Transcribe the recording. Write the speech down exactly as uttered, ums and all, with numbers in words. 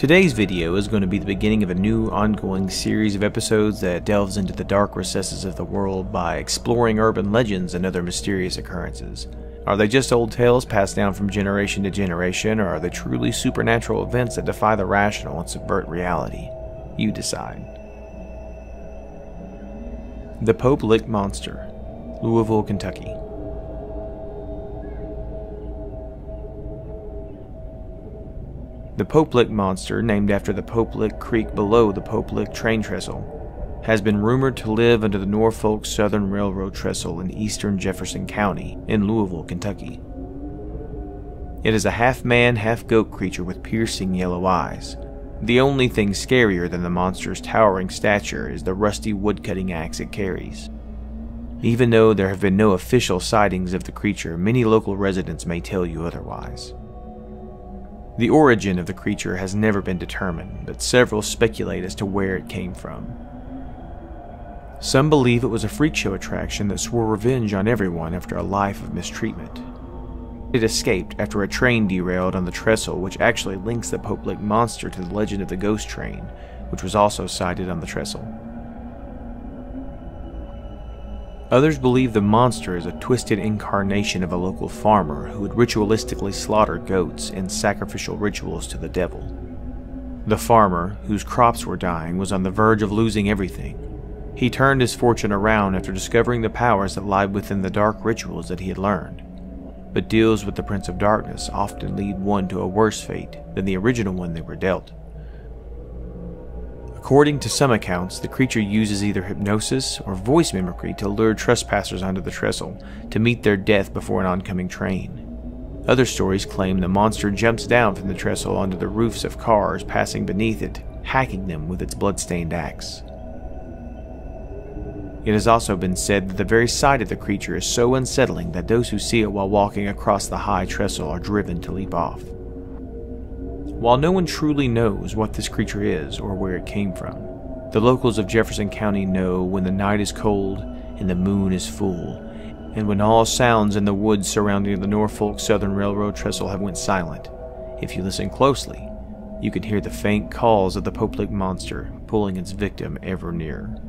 Today's video is going to be the beginning of a new ongoing series of episodes that delves into the dark recesses of the world by exploring urban legends and other mysterious occurrences. Are they just old tales passed down from generation to generation, or are they truly supernatural events that defy the rational and subvert reality? You decide. The Pope Lick Monster, Louisville, Kentucky. The Pope Lick Monster, named after the Pope Lick Creek below the Pope Lick train trestle, has been rumored to live under the Norfolk Southern Railroad trestle in eastern Jefferson County in Louisville, Kentucky. It is a half-man, half-goat creature with piercing yellow eyes. The only thing scarier than the monster's towering stature is the rusty wood-cutting axe it carries. Even though there have been no official sightings of the creature, many local residents may tell you otherwise. The origin of the creature has never been determined, but several speculate as to where it came from. Some believe it was a freak show attraction that swore revenge on everyone after a life of mistreatment. It escaped after a train derailed on the trestle, which actually links the Pope Lick Monster to the legend of the Ghost Train, which was also sighted on the trestle. Others believe the monster is a twisted incarnation of a local farmer who would ritualistically slaughter goats in sacrificial rituals to the devil. The farmer, whose crops were dying, was on the verge of losing everything. He turned his fortune around after discovering the powers that lie within the dark rituals that he had learned. But deals with the Prince of Darkness often lead one to a worse fate than the original one they were dealt. According to some accounts, the creature uses either hypnosis or voice mimicry to lure trespassers onto the trestle to meet their death before an oncoming train. Other stories claim the monster jumps down from the trestle onto the roofs of cars passing beneath it, hacking them with its blood-stained axe. It has also been said that the very sight of the creature is so unsettling that those who see it while walking across the high trestle are driven to leap off. While no one truly knows what this creature is or where it came from, the locals of Jefferson County know when the night is cold and the moon is full, and when all sounds in the woods surrounding the Norfolk Southern Railroad trestle have went silent. If you listen closely, you can hear the faint calls of the Pope Lick Monster pulling its victim ever nearer.